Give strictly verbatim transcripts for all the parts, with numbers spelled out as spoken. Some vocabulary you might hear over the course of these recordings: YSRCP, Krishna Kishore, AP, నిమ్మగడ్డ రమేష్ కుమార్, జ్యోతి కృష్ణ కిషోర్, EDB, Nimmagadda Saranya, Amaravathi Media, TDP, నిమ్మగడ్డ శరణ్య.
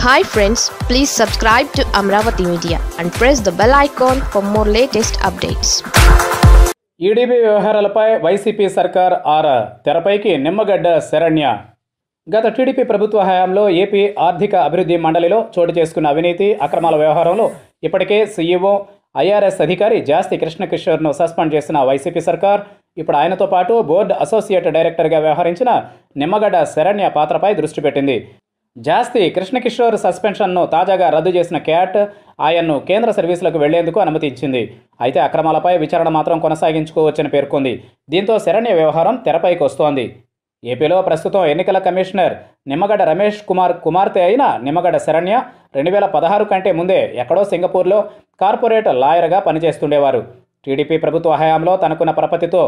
Hi friends, please subscribe to Amaravathi Media and press the bell icon for more latest updates. E D B Vyavaharalapai Y C P Sarkar Ara Terapaiki Nimmagadda Saranya. గత TDP ప్రభుత్వ హయాంలో AP ఆర్థిక అభివృద్ధి మండలిలో చోటు చేసుకున్న అవినీతి అక్రమాల వ్యవహారంలో ఇప్పటికే సీఈఓ ఐఆర్ఎస్ అధికారి జ్యోతి కృష్ణ కిషోర్ను సస్పెండ్ చేసిన వైసీపీ సర్కార్ ఇప్పుడు ఆయనతో పాటు బోర్డు అసోసియేట్ డైరెక్టర్గా వ్యవహరించిన నిమ్మగడ్డ శరణ్య పాత్రపై దృష్టి పెట్టింది. జ్యోతి కృష్ణ కిషోర్ సస్పెన్షన్ను తాజాగా రద్దు చేసిన క్యాట్ ఆయన్ను కేంద్ర సర్వీసులకు వెళ్లేందుకు అనుమతించింది. అయితే అక్రమాలపై విచారణ మాత్రం కొనసాగించుకోవచ్చని పేర్కొంది. దీంతో శరణ్య వ్యవహారం తెరపైకి వస్తోంది. ఏపీలో ప్రస్తుతం ఎన్నికల కమిషనర్ నిమ్మగడ్డ రమేష్ కుమార్ కుమార్తె అయిన నిమ్మగడ్డ శరణ్య రెండు వేల పదహారు కంటే ముందే ఎక్కడో సింగపూర్లో కార్పొరేట్ లాయర్గా పనిచేస్తుండేవారు. టీడీపీ ప్రభుత్వ హయాంలో తనకున్న పరపతితో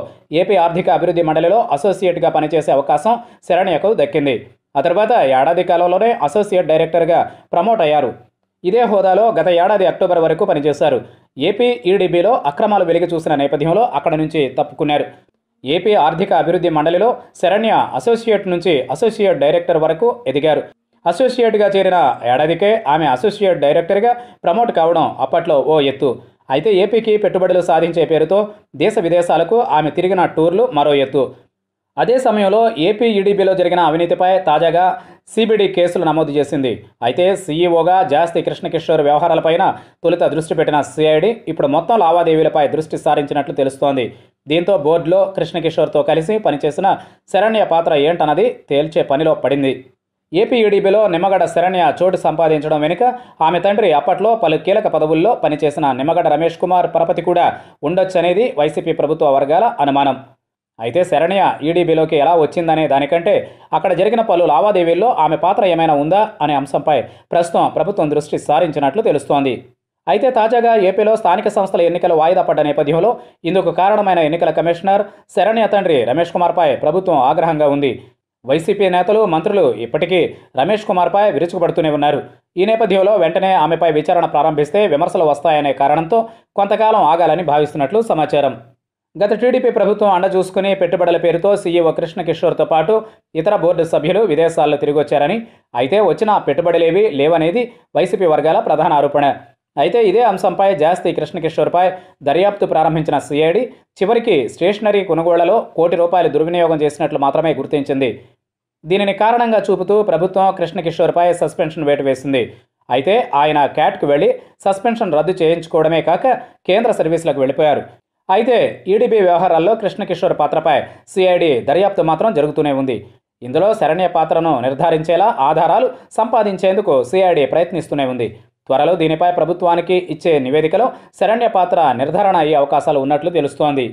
ఏపీ ఆర్థిక అభివృద్ధి మండలిలో అసోసియేట్గా పనిచేసే అవకాశం శరణ్యకు దక్కింది. ఆ తర్వాత ఏడాది కాలంలోనే అసోసియేట్ డైరెక్టర్గా ప్రమోట్ అయ్యారు. ఇదే హోదాలో గత ఏడాది అక్టోబర్ వరకు పనిచేశారు. ఏపీ ఈడీబీలో అక్రమాలు వెలిగి చూసిన నేపథ్యంలో అక్కడ నుంచి తప్పుకున్నారు. ఏపీ ఆర్థిక అభివృద్ధి మండలిలో శరణ్య అసోసియేట్ నుంచి అసోసియేట్ డైరెక్టర్ వరకు ఎదిగారు. అసోసియేట్గా చేరిన ఏడాదికే ఆమె అసోసియేట్ డైరెక్టర్గా ప్రమోట్ కావడం అప్పట్లో ఓ ఎత్తు. అయితే ఏపీకి పెట్టుబడులు సాధించే పేరుతో దేశ విదేశాలకు ఆమె తిరిగిన టూర్లు మరో ఎత్తు. అదే సమయంలో ఏపీ ఈడీబీలో జరిగిన అవినీతిపై తాజాగా సిబిడి కేసులు నమోదు చేసింది. అయితే సీఈఓగా జ్యోతి కృష్ణ కిషోర్ వ్యవహారాలపైన తొలుత దృష్టి పెట్టిన సిఐడి ఇప్పుడు మొత్తం లావాదేవీలపై దృష్టి సారించినట్లు తెలుస్తోంది. దీంతో బోర్డులో కృష్ణ కిషోర్తో కలిసి పనిచేసిన శరణ్య పాత్ర ఏంటన్నది తేల్చే పనిలో పడింది. ఏపీ ఈడీబీలో నిమ్మగడ్డ శరణ్య చోటు సంపాదించడం వెనుక ఆమె తండ్రి అప్పట్లో పలు కీలక పదవుల్లో పనిచేసిన నిమ్మగడ్డ రమేష్ కుమార్ పరపతి కూడా ఉండొచ్చనేది వైసీపీ ప్రభుత్వ వర్గాల అనుమానం. అయితే శరణ్య ఈడీబీలోకి ఎలా వచ్చిందనే దానికంటే అక్కడ జరిగిన పలు లావాదేవీల్లో ఆమె పాత్ర ఏమైనా ఉందా అనే అంశంపై ప్రస్తుతం ప్రభుత్వం దృష్టి సారించినట్లు తెలుస్తోంది. అయితే తాజాగా ఏపీలో స్థానిక సంస్థల ఎన్నికలు వాయిదా పడ్డ నేపథ్యంలో ఇందుకు కారణమైన ఎన్నికల కమిషనర్ శరణ్య తండ్రి రమేష్ కుమార్పై ప్రభుత్వం ఆగ్రహంగా ఉంది. వైసీపీ నేతలు, మంత్రులు ఇప్పటికీ రమేష్ కుమార్పై విరుచుకుపడుతూనే ఉన్నారు. ఈ నేపథ్యంలో వెంటనే ఆమెపై విచారణ ప్రారంభిస్తే విమర్శలు వస్తాయనే కారణంతో కొంతకాలం ఆగాలని భావిస్తున్నట్లు సమాచారం. గత టీడీపీ ప్రభుత్వం అండ చూసుకుని పెట్టుబడుల పేరుతో సీఈఓ కృష్ణ కిషోర్తో పాటు ఇతర బోర్డు సభ్యులు విదేశాల్లో తిరిగొచ్చారని, అయితే వచ్చిన పెట్టుబడులేవి లేవనేది వైసీపీ వర్గాల ప్రధాన ఆరోపణ. అయితే ఇదే అంశంపై జ్యోతి కృష్ణ కిషోర్పై దర్యాప్తు ప్రారంభించిన సిఐడి చివరికి స్టేషనరీ కొనుగోళ్లలో కోటి రూపాయలు దుర్వినియోగం చేసినట్లు మాత్రమే గుర్తించింది. దీనిని కారణంగా చూపుతూ ప్రభుత్వం కృష్ణ కిషోర్పై సస్పెన్షన్ వేటు వేసింది. అయితే ఆయన క్యాట్కు వెళ్ళి సస్పెన్షన్ రద్దు చేయించుకోవడమే కాక కేంద్ర సర్వీసులకు వెళ్ళిపోయారు. అయితే ఈడీబీ వ్యవహారాల్లో కృష్ణ కిషోర్ పాత్రపై సిఐడి దర్యాప్తు మాత్రం జరుగుతూనే ఉంది. ఇందులో శరణ్య పాత్రను నిర్ధారించేలా ఆధారాలు సంపాదించేందుకు సిఐడి ప్రయత్నిస్తూనే ఉంది. త్వరలో దీనిపై ప్రభుత్వానికి ఇచ్చే నివేదికలో శరణ్య పాత్ర నిర్ధారణ అయ్యే అవకాశాలు ఉన్నట్లు తెలుస్తోంది.